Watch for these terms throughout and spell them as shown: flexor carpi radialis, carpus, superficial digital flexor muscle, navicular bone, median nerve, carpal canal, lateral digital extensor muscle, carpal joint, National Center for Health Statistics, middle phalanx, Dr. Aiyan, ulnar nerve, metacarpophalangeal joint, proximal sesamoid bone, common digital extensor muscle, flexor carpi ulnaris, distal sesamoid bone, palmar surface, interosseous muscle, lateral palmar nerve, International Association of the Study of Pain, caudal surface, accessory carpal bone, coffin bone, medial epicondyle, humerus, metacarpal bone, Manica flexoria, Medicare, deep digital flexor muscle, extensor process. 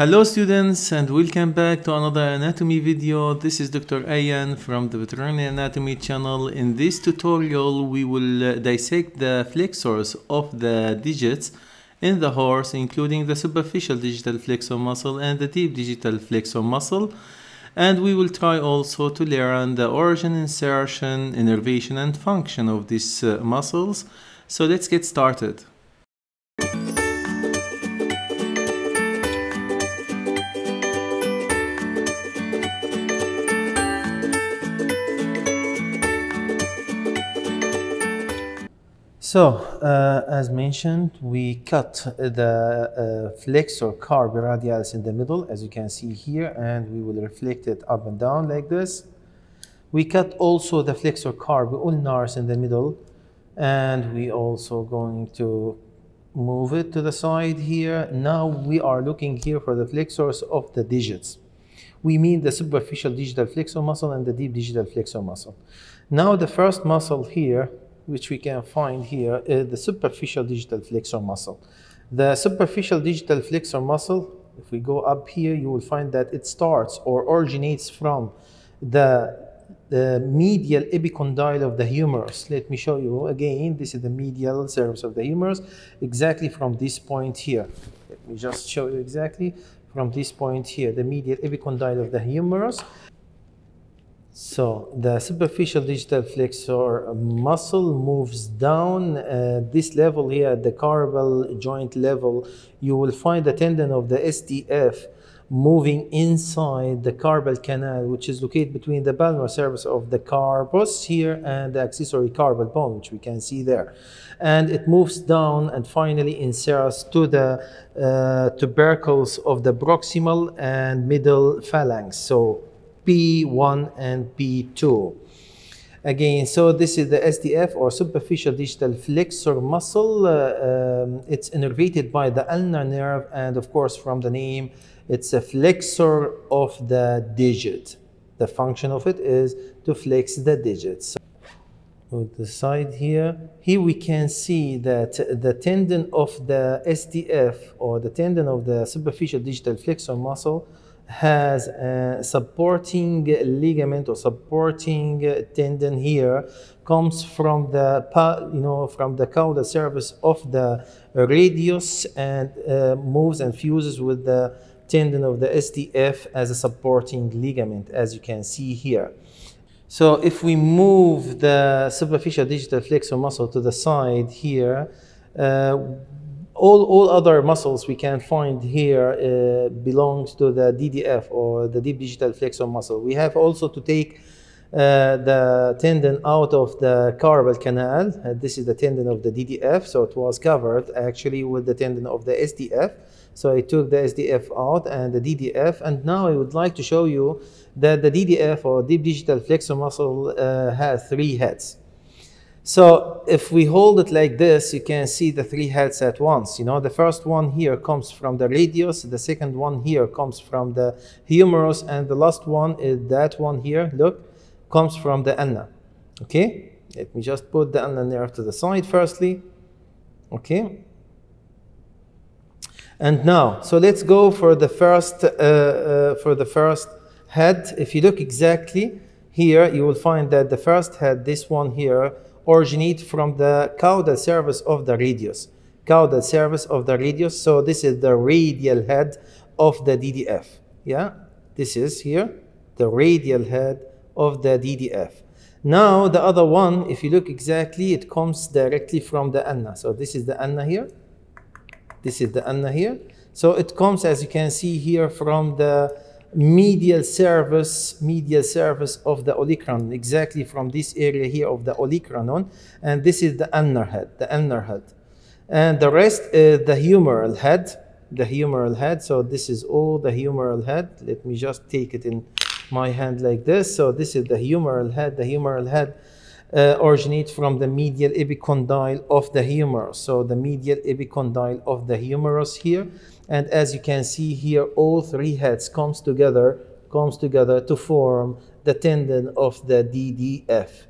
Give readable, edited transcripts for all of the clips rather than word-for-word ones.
Hello students, and welcome back to another anatomy video. This is Dr. Aiyan from the Veterinary Anatomy channel. In this tutorial we will dissect the flexors of the digits in the horse, including the superficial digital flexor muscle and the deep digital flexor muscle, and we will try also to learn the origin, insertion, innervation and function of these muscles. So let's get started. So, as mentioned, we cut the flexor carpi radialis in the middle, as you can see here, and we will reflect it up and down like this. We cut also the flexor carpi ulnaris in the middle, and we also going to move it to the side here. Now we are looking here for the flexors of the digits. We mean the superficial digital flexor muscle and the deep digital flexor muscle. Now the first muscle here, which we can find here, is the superficial digital flexor muscle. The superficial digital flexor muscle, if we go up here, you will find that it starts or originates from the medial epicondyle of the humerus. Let me show you again. This is the medial surface of the humerus, exactly from this point here. Let me just show you exactly from this point here, the medial epicondyle of the humerus. So the superficial digital flexor muscle moves down this level here at the carpal joint level. You will find the tendon of the SDF moving inside the carpal canal, which is located between the palmar surface of the carpus here and the accessory carpal bone, which we can see there. And it moves down and finally inserts to the tubercles of the proximal and middle phalanx. So P1 and P2. Again, so this is the SDF or superficial digital flexor muscle. It's innervated by the ulnar nerve, and of course from the name, it's a flexor of the digit. The function of it is to flex the digits. So, on the side here we can see that the tendon of the SDF or the tendon of the superficial digital flexor muscle has a supporting ligament or supporting tendon here, comes from the from the caudal surface of the radius, and moves and fuses with the tendon of the SDF as a supporting ligament, as you can see here. So if we move the superficial digital flexor muscle to the side here, all other muscles we can find here belongs to the DDF or the deep digital flexor muscle. We have also to take the tendon out of the carpal canal. This is the tendon of the DDF, so it was covered actually with the tendon of the SDF. So I took the SDF out and the DDF, and now I would like to show you that the DDF or deep digital flexor muscle has three heads. So if we hold it like this, you can see the three heads at once. You know, the first one here comes from the radius, the second one here comes from the humerus, and the last one is that one here, look, comes from the ulna. Okay, let me just put the ulnar nerve to the side firstly. Okay. And now, so let's go for the first head. If you look exactly here, you will find that the first head, this one here, originate from the caudal surface of the radius. Caudal surface of the radius. So this is the radial head of the DDF. Yeah, this is here, the radial head of the DDF. Now the other one, if you look exactly, it comes directly from the ulna. So this is the ulna here. This is the ulna here. So it comes, as you can see here, from the medial surface of the olecranon, exactly from this area here of the olecranon, and this is the ulnar head, and the rest is the humeral head, so this is all the humeral head. Let me just take it in my hand like this. So this is the humeral head. The humeral head originates from the medial epicondyle of the humerus, so the medial epicondyle of the humerus here, and as you can see here, all three heads comes together to form the tendon of the DDF,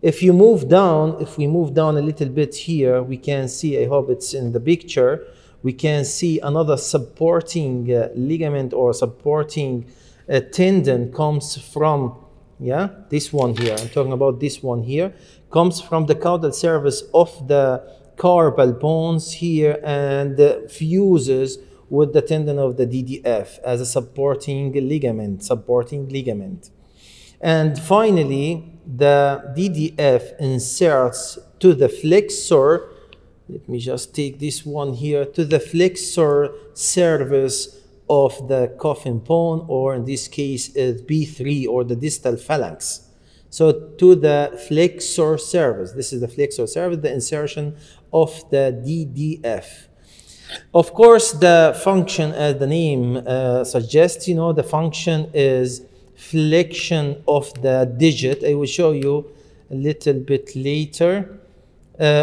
If you move down, if we move down a little bit here, we can see, I hope it's in the picture, we can see another supporting ligament or supporting tendon comes from, yeah, this one here. I'm talking about this one here. Comes from the caudal surface of the carpal bones here and fuses with the tendon of the DDF as a supporting ligament, And finally, the DDF inserts to the flexor. Let me just take this one here, to the flexor surface of the coffin bone, or in this case B3 or the distal phalanx. So to the flexor surface, this is the flexor surface, the insertion of the DDF. Of course, the function, as the name suggests, you know, the function is flexion of the digit. I will show you a little bit later.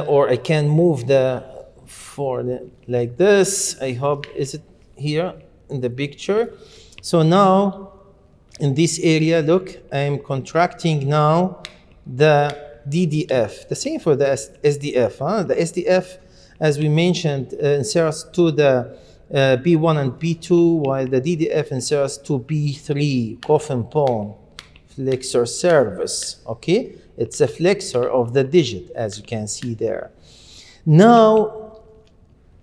Or I can move the forward like this. I hope, is it here in the picture? So now in this area, look, I'm contracting now the DDF. The same for the SDF. Huh? The SDF, as we mentioned, inserts to the B1 and B2, while the DDF inserts to B3, coffin bone, flexor surface. Okay, it's a flexor of the digit, as you can see there. Now,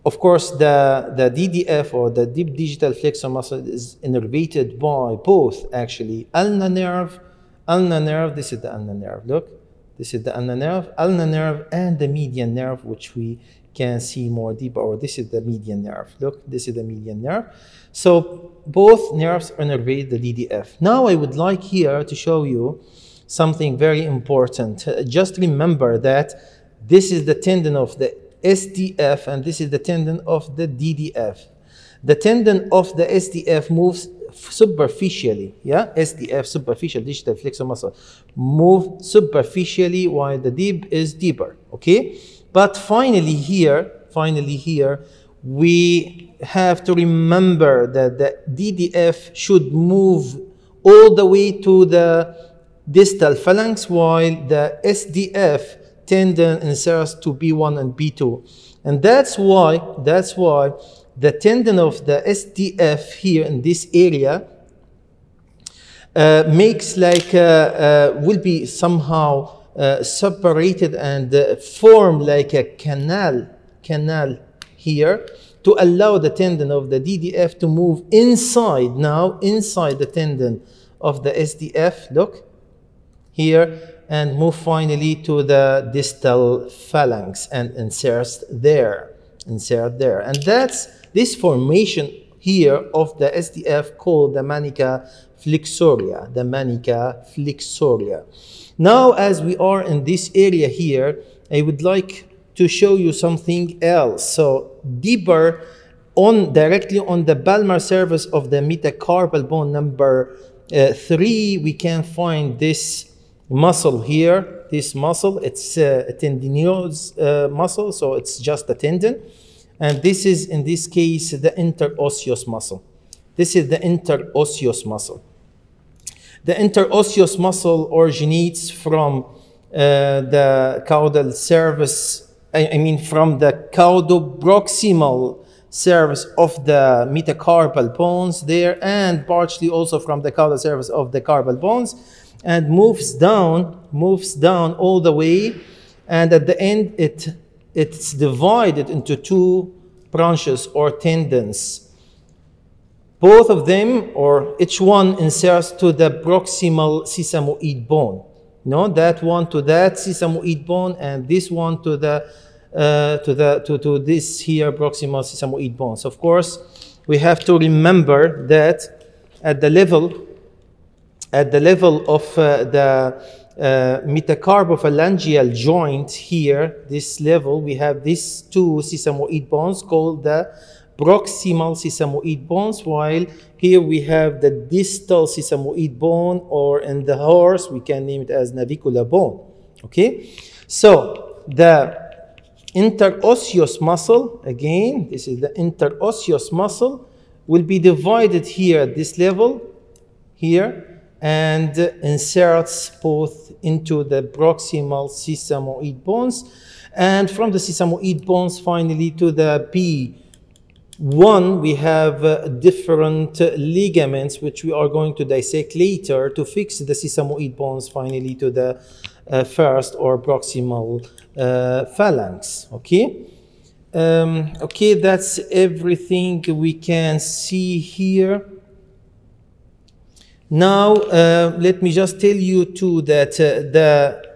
of course, the DDF or the deep digital flexor muscle is innervated by both, actually, ulnar nerve, this is the ulnar nerve, look, this is the ulnar nerve and the median nerve, which we can see more deeper, or this is the median nerve, look, this is the median nerve. So both nerves innervate the DDF. Now I would like here to show you something very important. Just remember that this is the tendon of the SDF and this is the tendon of the DDF. The tendon of the SDF moves superficially, yeah, SDF, superficial digital flexor muscle, move superficially, while the deep is deeper, okay? But finally here, we have to remember that the DDF should move all the way to the distal phalanx, while the SDF tendon inserts to B1 and B2. And that's why the tendon of the SDF here in this area makes like, will be somehow separated and form like a canal here to allow the tendon of the DDF to move inside, now inside the tendon of the SDF, look, here, and move finally to the distal phalanx and insert there. And that's this formation here of the SDF called the Manica flexoria, Now, as we are in this area here, I would like to show you something else. So deeper on, directly on the palmar surface of the metacarpal bone number 3, we can find this muscle here, it's a tendinous muscle, so it's just a tendon. And this is, in this case, the interosseous muscle. The interosseous muscle originates from the caudal surface, I mean from the caudoproximal surface of the metacarpal bones there, and partially also from the caudal surface of the carpal bones, and moves down all the way, and at the end it's divided into two branches or tendons. Both of them, or each one, inserts to the proximal sesamoid bone. No, that one to that sesamoid bone, and this one to the this here proximal sesamoid bone. So of course, we have to remember that at the level of the metacarpophalangeal joint here, this level, we have these two sesamoid bones called the proximal sesamoid bones, while here we have the distal sesamoid bone, or in the horse, we can name it as navicular bone. Okay, so the interosseous muscle, again, this is the interosseous muscle, will be divided here at this level, here, and inserts both into the proximal sesamoid bones, and from the sesamoid bones finally to the B One, we have different ligaments, which we are going to dissect later to fix the sesamoid bones finally to the first or proximal phalanx. Okay. Okay, that's everything we can see here. Now, let me just tell you too that the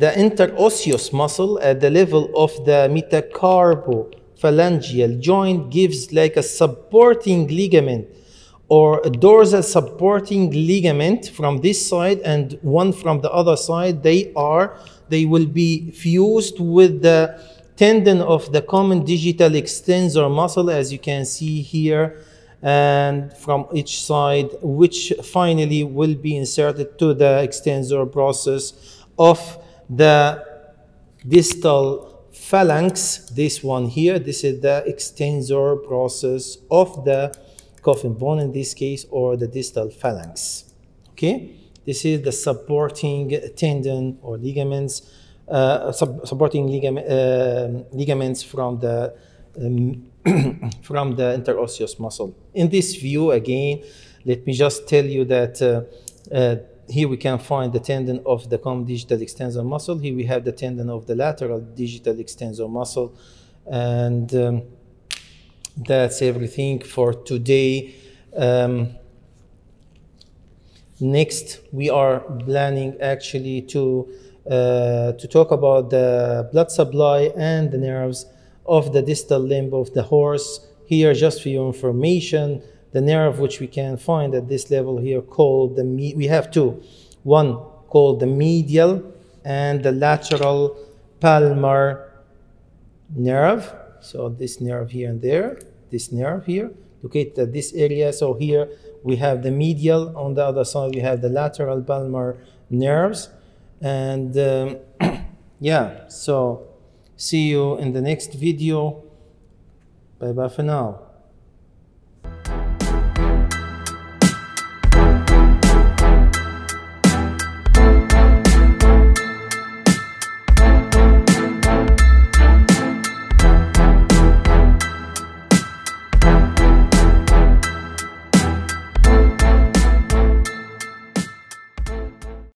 interosseous muscle at the level of the metacarpophalangeal joint gives like a supporting ligament or a dorsal supporting ligament from this side and one from the other side. They will be fused with the tendon of the common digital extensor muscle, as you can see here, and from each side, which finally will be inserted to the extensor process of the distal phalanx. This one here, this is the extensor process of the coffin bone in this case, or the distal phalanx. Okay, this is the supporting tendon or ligaments, supporting ligaments from the from the interosseous muscle. In this view, again, let me just tell you that here we can find the tendon of the common digital extensor muscle. Here we have the tendon of the lateral digital extensor muscle. And that's everything for today. Next, we are planning actually to talk about the blood supply and the nerves of the distal limb of the horse. Here, just for your information, the nerve which we can find at this level here called the we have two, one called the medial and the lateral palmar nerve. So this nerve here and there, this nerve here, located at this area. So here we have the medial, on the other side we have the lateral palmar nerves. And yeah, so see you in the next video. Bye bye for now.